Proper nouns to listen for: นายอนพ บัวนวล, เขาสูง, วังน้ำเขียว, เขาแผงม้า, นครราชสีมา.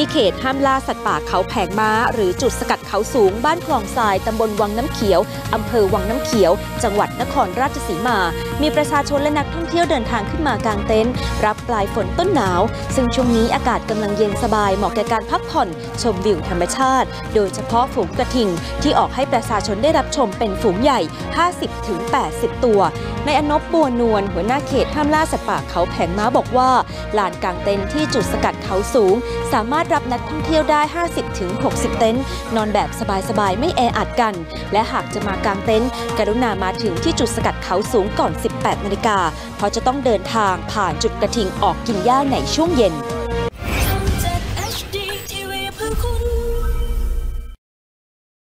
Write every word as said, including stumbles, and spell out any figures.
ที่เขตห้ามล่าสัตว์ป่าเขาแผงม้าหรือจุดสกัดเขาสูงบ้านคลองทรายตำบลวังน้ำเขียวอำเภอวังน้ำเขียวจังหวัดนครราชสีมามีประชาชนและนักท่องเที่ยวเดินทางขึ้นมากางเต็นท์รับปลายฝนต้นหนาวซึ่งช่วงนี้อากาศกำลังเย็นสบายเหมาะแก่การพักผ่อนชมวิวธรรมชาติโดยเฉพาะฝูงกระทิงที่ออกให้ประชาชนได้รับชมเป็นฝูงใหญ่ ห้าสิบถึงแปดสิบ ตัวนายอนพ บัวนวลหัวหน้าเขตห้ามล่าสัตว์ป่าเขาแผงม้าบอกว่าลานกางเต็นท์ที่จุดสกัดเขาสูงสามารถรับนักท่องเที่ยวได้ ห้าสิบถึงหกสิบ เต็นท์นอนแบบสบายๆไม่แออัดกันและหากจะมากางเต็นท์กรุณามาถึงที่จุดสกัดเขาสูงก่อน สิบแปดนาฬิกาเพราะจะต้องเดินทางผ่านจุดกระทิงออกกินหญ้าในช่วงเย็น